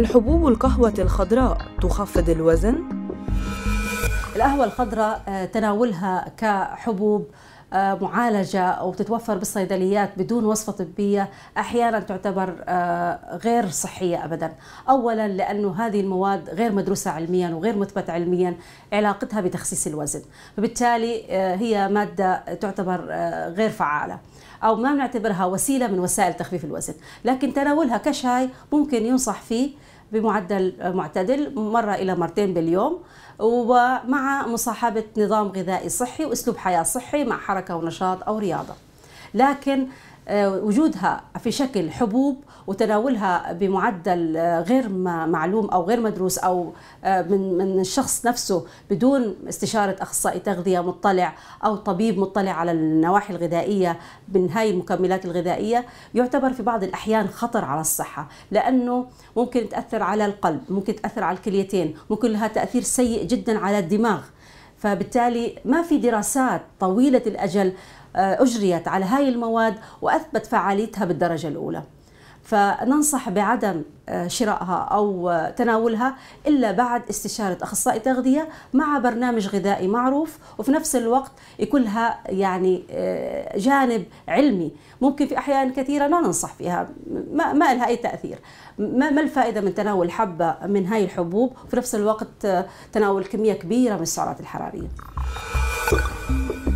هل حبوب القهوة الخضراء تخفض الوزن؟ القهوة الخضراء تناولها كحبوب معالجة وتتوفر بالصيدليات بدون وصفة طبية أحيانا تعتبر غير صحية أبدا. أولا لأنه هذه المواد غير مدروسة علميا وغير مثبت علميا علاقتها بتخسيس الوزن، فبالتالي هي مادة تعتبر غير فعالة أو ما بنعتبرها وسيلة من وسائل تخفيف الوزن، لكن تناولها كشاي ممكن ينصح فيه بمعدل معتدل مرة إلى مرتين باليوم، ومع مصاحبة نظام غذائي صحي وأسلوب حياة صحي مع حركة ونشاط أو رياضة. لكن وجودها في شكل حبوب وتناولها بمعدل غير معلوم أو غير مدروس أو من الشخص نفسه بدون استشارة أخصائي تغذية مطلع أو طبيب مطلع على النواحي الغذائية من هاي المكملات الغذائية يعتبر في بعض الأحيان خطر على الصحة، لأنه ممكن تأثر على القلب، ممكن تأثر على الكليتين، ممكن لها تأثير سيء جدا على الدماغ. فبالتالي ما في دراسات طويلة الأجل أجريت على هاي المواد وأثبت فعاليتها بالدرجة الأولى، فننصح بعدم شرائها أو تناولها إلا بعد استشارة أخصائي تغذية مع برنامج غذائي معروف، وفي نفس الوقت يكون لها يعني جانب علمي. ممكن في أحيان كثيرة لا ننصح فيها، ما لها أي تأثير، ما الفائدة من تناول حبة من هاي الحبوب وفي نفس الوقت تناول كمية كبيرة من السعرات الحرارية.